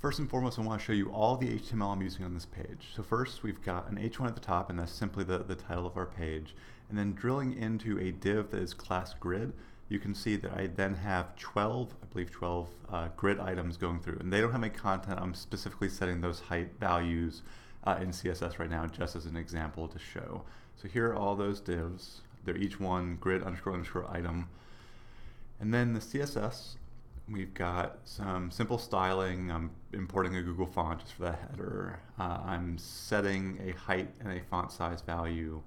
First and foremost, I want to show you all the HTML I'm using on this page. So first, we've got an H1 at the top, and that's simply the title of our page. And then drilling into a div that is class grid, you can see that I then have 12 grid items going through. And they don't have any content. I'm specifically setting those height values in CSS right now, just as an example to show. So here are all those divs. They're each one grid underscore underscore item. And then the CSS, we've got some simple styling. I'm importing a Google font just for the header. I'm setting a height and a font size value.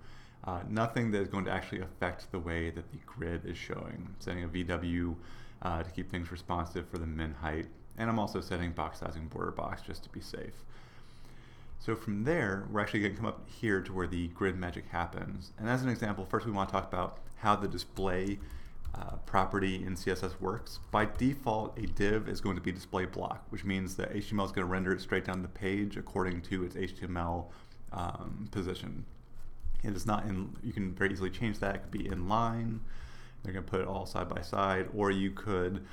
Nothing that is going to actually affect the way that the grid is showing. I'm setting a VW to keep things responsive for the min height. And I'm also setting box sizing border box just to be safe. So from there, we're actually going to come up here to where the grid magic happens. And as an example, first we want to talk about how the display property in CSS works. By default, a div is going to be display block, which means that HTML is going to render it straight down the page according to its HTML position. It is not in, you can very easily change that. It could be inline. They're going to put it all side by side, or you could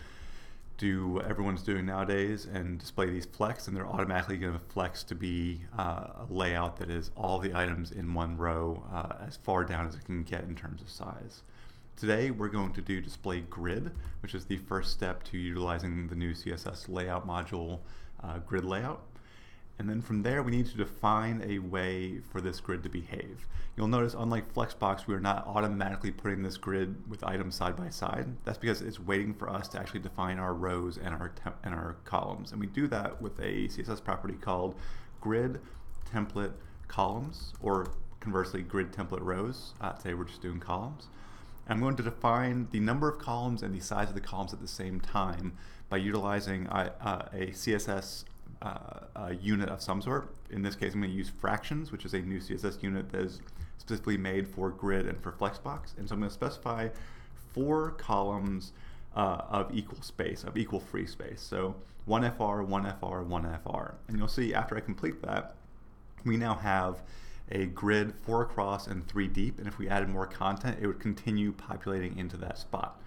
do what everyone's doing nowadays and display these flex, and they're automatically going to flex to be a layout that is all the items in one row as far down as it can get in terms of size. Today we're going to do display grid, which is the first step to utilizing the new CSS layout module, grid layout. And then from there we need to define a way for this grid to behave. You'll notice, unlike Flexbox, we are not automatically putting this grid with items side by side. That's because it's waiting for us to actually define our rows and our columns. And we do that with a CSS property called grid-template-columns, or conversely grid-template-rows. Today we're just doing columns. I'm going to define the number of columns and the size of the columns at the same time by utilizing a CSS unit of some sort. In this case, I'm going to use fractions, which is a new CSS unit that is specifically made for grid and for Flexbox. And so I'm going to specify 4 columns of equal space, of equal free space. So 1 fr, 1 fr, 1 fr. And you'll see after I complete that, we now have a grid 4 across and 3 deep, and if we added more content, it would continue populating into that spot.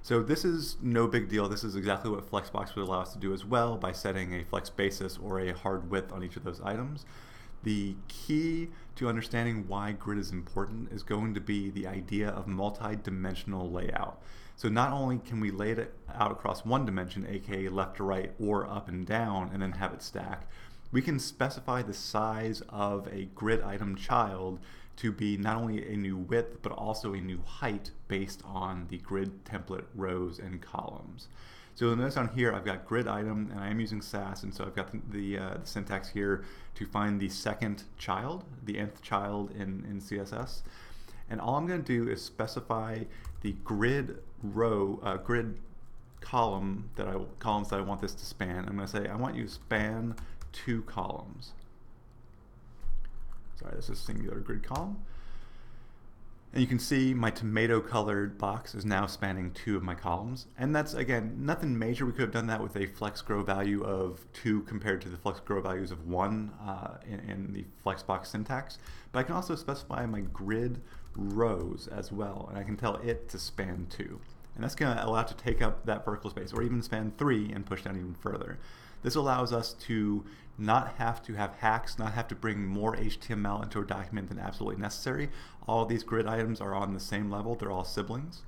So this is no big deal. This is exactly what Flexbox would allow us to do as well by setting a flex basis or a hard width on each of those items. The key to understanding why grid is important is going to be the idea of multi-dimensional layout. So not only can we lay it out across one dimension, aka left to right or up and down, and then have it stack, we can specify the size of a grid item child to be not only a new width, but also a new height based on the grid template rows and columns. So you'll notice on here I've got grid item, and I am using Sass, and so I've got the syntax here to find the second child, the nth child in CSS. And all I'm going to do is specify the grid row, columns that I want this to span. I'm going to say I want you to span 2 columns. Sorry, this is singular grid column. And you can see my tomato colored box is now spanning 2 of my columns. And that's, again, nothing major. We could have done that with a flex grow value of 2 compared to the flex grow values of 1 in the Flexbox syntax. But I can also specify my grid rows as well, and I can tell it to span 2. And that's going to allow it to take up that vertical space, or even span 3 and push down even further. This allows us to not have to have hacks, not have to bring more HTML into a document than absolutely necessary. All of these grid items are on the same level. They're all siblings.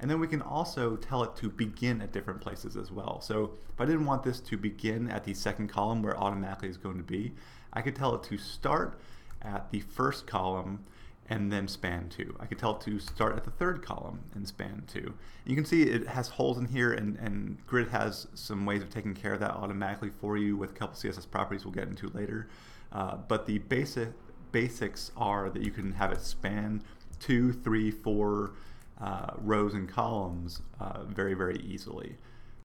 And then we can also tell it to begin at different places as well. So if I didn't want this to begin at the second column where it automatically is going to be, I could tell it to start at the first column and then span 2. I could tell it to start at the third column and span 2. And you can see it has holes in here, and Grid has some ways of taking care of that automatically for you with a couple CSS properties we'll get into later. But the basics are that you can have it span 2, 3, 4 rows and columns very, very easily.